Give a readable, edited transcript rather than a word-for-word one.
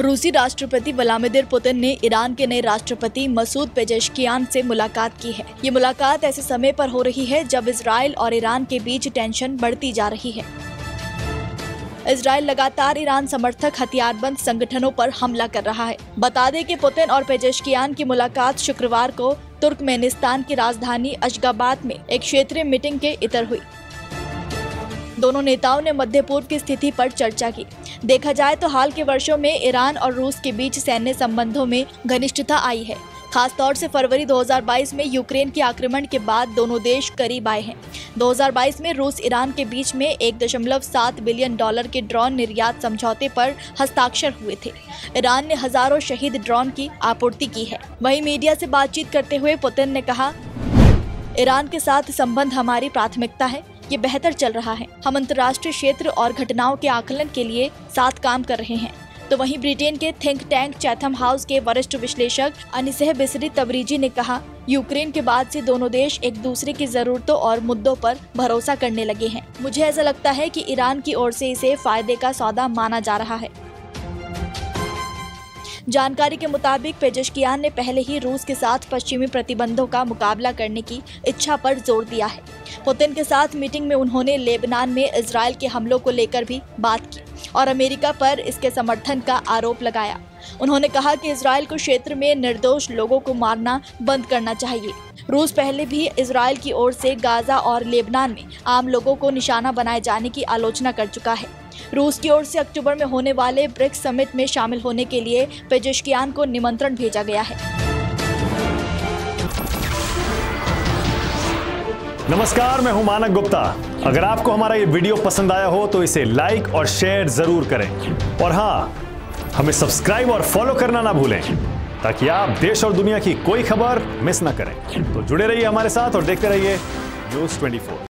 रूसी राष्ट्रपति Vladimir Putin ने ईरान के नए राष्ट्रपति मसूद पेजेशकियान से मुलाकात की है। ये मुलाकात ऐसे समय पर हो रही है जब इजराइल और ईरान के बीच टेंशन बढ़ती जा रही है। इजराइल लगातार ईरान समर्थक हथियारबंद संगठनों पर हमला कर रहा है। बता दें कि पुतिन और पेजेशकियान की मुलाकात शुक्रवार को तुर्कमेनिस्तान की राजधानी अश्गाबाद में एक क्षेत्रीय मीटिंग के इतर हुई। दोनों नेताओं ने मध्य पूर्व की स्थिति पर चर्चा की। देखा जाए तो हाल के वर्षों में ईरान और रूस के बीच सैन्य संबंधों में घनिष्ठता आई है। खासतौर से फरवरी 2022 में यूक्रेन के आक्रमण के बाद दोनों देश करीब आए हैं। 2022 में रूस ईरान के बीच में $1.7 बिलियन के ड्रोन निर्यात समझौते पर हस्ताक्षर हुए थे। ईरान ने हजारों शहीद ड्रोन की आपूर्ति की है। वहीं मीडिया से बातचीत करते हुए पुतिन ने कहा, ईरान के साथ संबंध हमारी प्राथमिकता है, ये बेहतर चल रहा है। हम अंतर्राष्ट्रीय क्षेत्र और घटनाओं के आकलन के लिए साथ काम कर रहे हैं। तो वहीं ब्रिटेन के थिंक टैंक चैथम हाउस के वरिष्ठ विश्लेषक अनिसह बिसरी तबरीजी ने कहा, यूक्रेन के बाद से दोनों देश एक दूसरे की जरूरतों और मुद्दों पर भरोसा करने लगे हैं। मुझे ऐसा लगता है कि ईरान की ओर से इसे फायदे का सौदा माना जा रहा है। जानकारी के मुताबिक पेजेशकियान ने पहले ही रूस के साथ पश्चिमी प्रतिबंधों का मुकाबला करने की इच्छा पर जोर दिया है। पुतिन के साथ मीटिंग में उन्होंने लेबनान में इजराइल के हमलों को लेकर भी बात की और अमेरिका पर इसके समर्थन का आरोप लगाया। उन्होंने कहा कि इजराइल को क्षेत्र में निर्दोष लोगों को मारना बंद करना चाहिए। रूस पहले भी इजराइल की ओर से गाजा और लेबनान में आम लोगों को निशाना बनाए जाने की आलोचना कर चुका है। रूस की ओर से अक्टूबर में होने वाले ब्रिक्स समिट में शामिल होने के लिए पेजेशकियान को निमंत्रण भेजा गया है। नमस्कार, मैं हूं मानक गुप्ता। अगर आपको हमारा ये वीडियो पसंद आया हो तो इसे लाइक और शेयर जरूर करें और हाँ, हमें सब्सक्राइब और फॉलो करना ना भूलें ताकि आप देश और दुनिया की कोई खबर मिस ना करें। तो जुड़े रहिए हमारे साथ और देखते रहिए न्यूज 24।